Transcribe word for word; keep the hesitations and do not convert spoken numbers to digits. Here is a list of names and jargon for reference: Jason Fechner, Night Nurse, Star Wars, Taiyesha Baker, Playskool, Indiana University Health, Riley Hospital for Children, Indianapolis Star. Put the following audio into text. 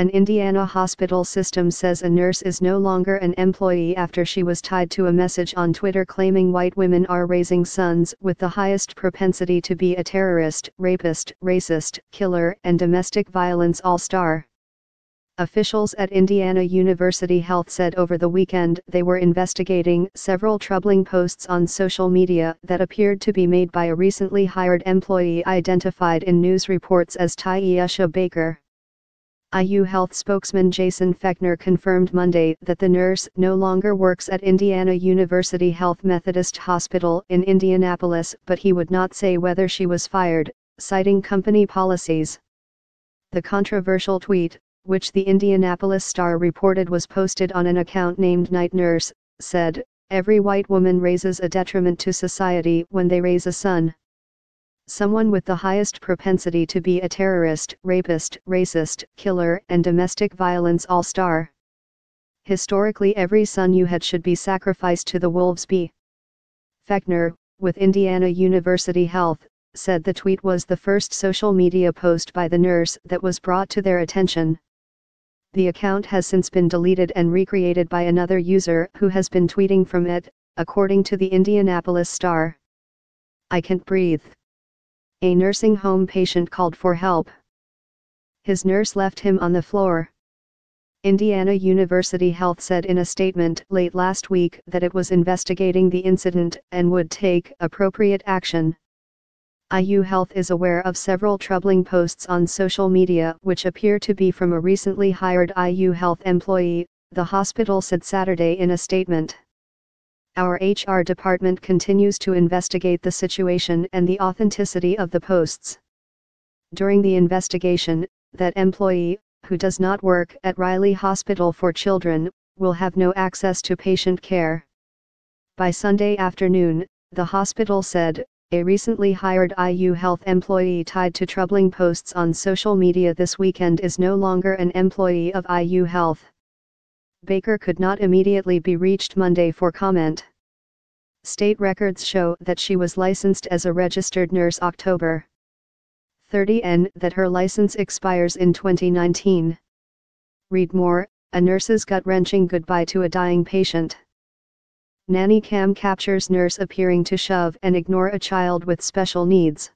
An Indiana hospital system says a nurse is no longer an employee after she was tied to a message on Twitter claiming white women are raising sons with the highest propensity to be a terrorist, rapist, racist, killer, and domestic violence all-star. Officials at Indiana University Health said over the weekend they were investigating several troubling posts on social media that appeared to be made by a recently hired employee identified in news reports as Taiyesha Baker. I U Health spokesman Jason Fechner confirmed Monday that the nurse no longer works at Indiana University Health Methodist Hospital in Indianapolis, but he would not say whether she was fired, citing company policies. The controversial tweet, which the Indianapolis Star reported was posted on an account named Night Nurse, said, "Every white woman raises a detriment to society when they raise a son. Someone with the highest propensity to be a terrorist, rapist, racist, killer, and domestic violence all-star. Historically, every son you had should be sacrificed to the wolves." B. Fechner, with Indiana University Health, said the tweet was the first social media post by the nurse that was brought to their attention. The account has since been deleted and recreated by another user who has been tweeting from it, according to the Indianapolis Star. "I can't breathe. A nursing home patient called for help. His nurse left him on the floor." Indiana University Health said in a statement late last week that it was investigating the incident and would take appropriate action. I U Health is aware of several troubling posts on social media which appear to be from a recently hired I U Health employee, the hospital said Saturday in a statement. "Our H R department continues to investigate the situation and the authenticity of the posts. During the investigation, that employee, who does not work at Riley Hospital for Children, will have no access to patient care." By Sunday afternoon, the hospital said, a recently hired I U Health employee tied to troubling posts on social media this weekend is no longer an employee of I U Health. Baker could not immediately be reached Monday for comment. State records show that she was licensed as a registered nurse October thirtieth and that her license expires in twenty nineteen. Read more: a nurse's gut-wrenching goodbye to a dying patient. Nanny cam captures nurse appearing to shove and ignore a child with special needs.